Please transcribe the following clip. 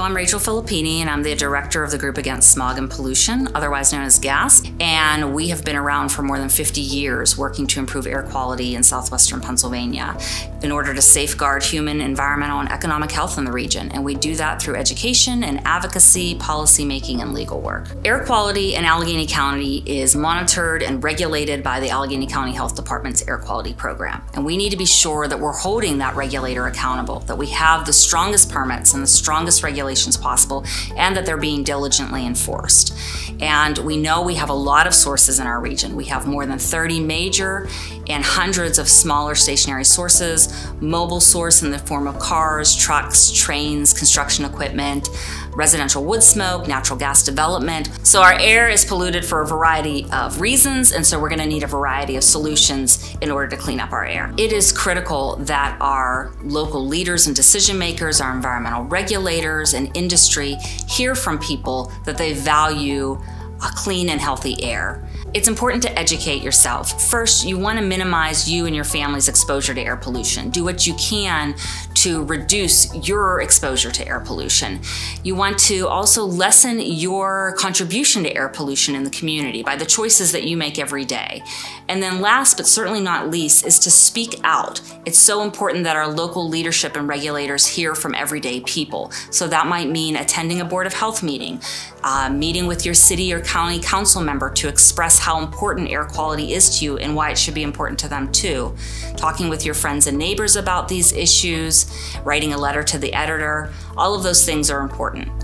So I'm Rachel Filippini, and I'm the director of the Group Against Smog and Pollution, otherwise known as GAS. And we have been around for more than 50 years working to improve air quality in southwestern Pennsylvania in order to safeguard human, environmental, and economic health in the region. And we do that through education and advocacy, policy making, and legal work. Air quality in Allegheny County is monitored and regulated by the Allegheny County Health Department's Air Quality Program. And we need to be sure that we're holding that regulator accountable, that we have the strongest permits and the strongest regulations possible, and that they're being diligently enforced. And we know we have a lot of sources in our region. We have more than 30 major and hundreds of smaller stationary sources, mobile source in the form of cars, trucks, trains, construction equipment, residential wood smoke, natural gas development. So our air is polluted for a variety of reasons, and so we're going to need a variety of solutions in order to clean up our air. It is critical that our local leaders and decision makers, our environmental regulators and industry hear from people that they value a clean and healthy air. It's important to educate yourself. First, you want to minimize you and your family's exposure to air pollution. Do what you can to reduce your exposure to air pollution. You want to also lessen your contribution to air pollution in the community by the choices that you make every day. And then last, but certainly not least, is to speak out. It's so important that our local leadership and regulators hear from everyday people. So that might mean attending a Board of Health meeting, meeting with your city or county council member to express how important air quality is to you and why it should be important to them too. Talking with your friends and neighbors about these issues, writing a letter to the editor, all of those things are important.